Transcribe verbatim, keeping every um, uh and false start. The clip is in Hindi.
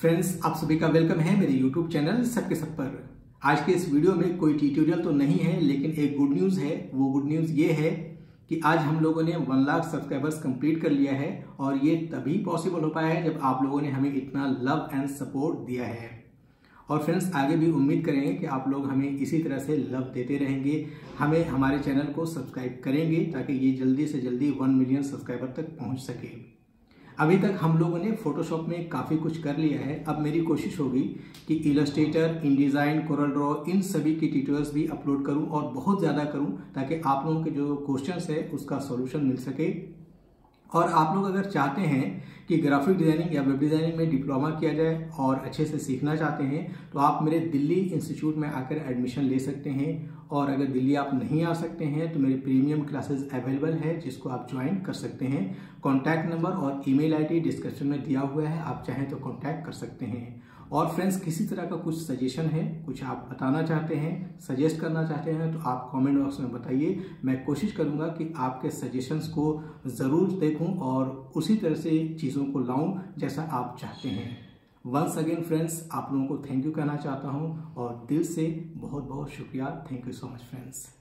फ्रेंड्स आप सभी का वेलकम है मेरे यूट्यूब चैनल सबके सब पर। आज के इस वीडियो में कोई ट्यूटोरियल तो नहीं है, लेकिन एक गुड न्यूज़ है। वो गुड न्यूज़ ये है कि आज हम लोगों ने वन लाख सब्सक्राइबर्स कंप्लीट कर लिया है, और ये तभी पॉसिबल हो पाया है जब आप लोगों ने हमें इतना लव एंड सपोर्ट दिया है। और फ्रेंड्स आगे भी उम्मीद करेंगे कि आप लोग हमें इसी तरह से लव देते रहेंगे, हमें हमारे चैनल को सब्सक्राइब करेंगे ताकि ये जल्दी से जल्दी वन मिलियन सब्सक्राइबर तक पहुँच सके। अभी तक हम लोगों ने फोटोशॉप में काफ़ी कुछ कर लिया है। अब मेरी कोशिश होगी कि इलस्ट्रेटर, इनडिज़ाइन, कोरल ड्रॉ इन सभी के ट्यूटोरियल्स भी अपलोड करूं और बहुत ज़्यादा करूं ताकि आप लोगों के जो क्वेश्चंस है उसका सॉल्यूशन मिल सके। और आप लोग अगर चाहते हैं कि ग्राफिक डिज़ाइनिंग या वेब डिज़ाइनिंग में डिप्लोमा किया जाए और अच्छे से सीखना चाहते हैं तो आप मेरे दिल्ली इंस्टीट्यूट में आकर एडमिशन ले सकते हैं। और अगर दिल्ली आप नहीं आ सकते हैं तो मेरे प्रीमियम क्लासेस अवेलेबल है जिसको आप ज्वाइन कर सकते हैं। कॉन्टैक्ट नंबर और ईमेल आईडी डिस्क्रिप्शन में दिया हुआ है, आप चाहें तो कॉन्टैक्ट कर सकते हैं। और फ्रेंड्स किसी तरह का कुछ सजेशन है, कुछ आप बताना चाहते हैं, सजेस्ट करना चाहते हैं तो आप कमेंट बॉक्स में बताइए। मैं कोशिश करूँगा कि आपके सजेशंस को ज़रूर देखूँ और उसी तरह से चीज़ों को लाऊँ जैसा आप चाहते हैं। वंस अगेन फ्रेंड्स आप लोगों को थैंक यू कहना चाहता हूँ और दिल से बहुत बहुत शुक्रिया। Thank you so much friends.